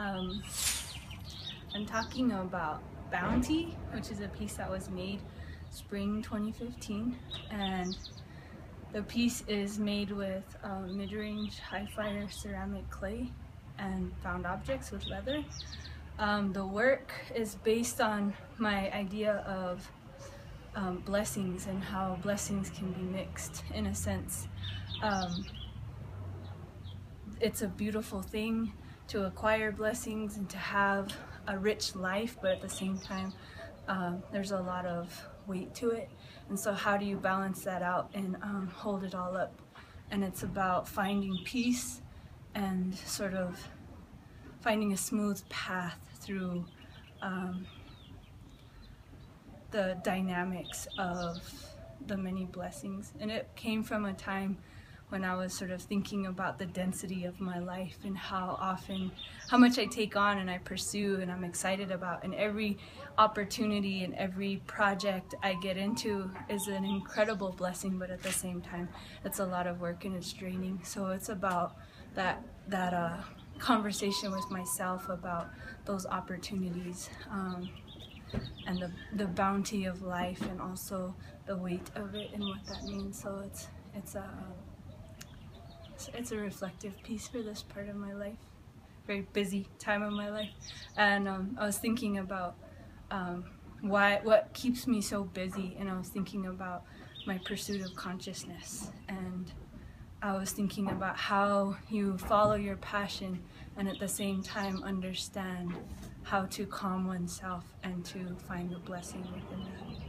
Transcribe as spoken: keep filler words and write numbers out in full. Um, I'm talking about Bounty, which is a piece that was made spring twenty fifteen, and the piece is made with um, mid-range high-fire ceramic clay and found objects with leather. Um, the work is based on my idea of um, blessings and how blessings can be mixed in a sense. Um, it's a beautiful thing to acquire blessings and to have a rich life, but at the same time um, there's a lot of weight to it, and so how do you balance that out and um, hold it all up? And it's about finding peace and sort of finding a smooth path through um, the dynamics of the many blessings. And it came from a time when I was sort of thinking about the density of my life and how often, how much I take on and I pursue and I'm excited about, and every opportunity and every project I get into is an incredible blessing, but at the same time it's a lot of work and it's draining. So it's about that, that uh, conversation with myself about those opportunities um, and the, the bounty of life, and also the weight of it and what that means. So it's, it's a... It's a reflective piece for this part of my life, very busy time of my life. And um, I was thinking about um, why, what keeps me so busy, and I was thinking about my pursuit of consciousness. And I was thinking about how you follow your passion and at the same time understand how to calm oneself and to find the blessing within that.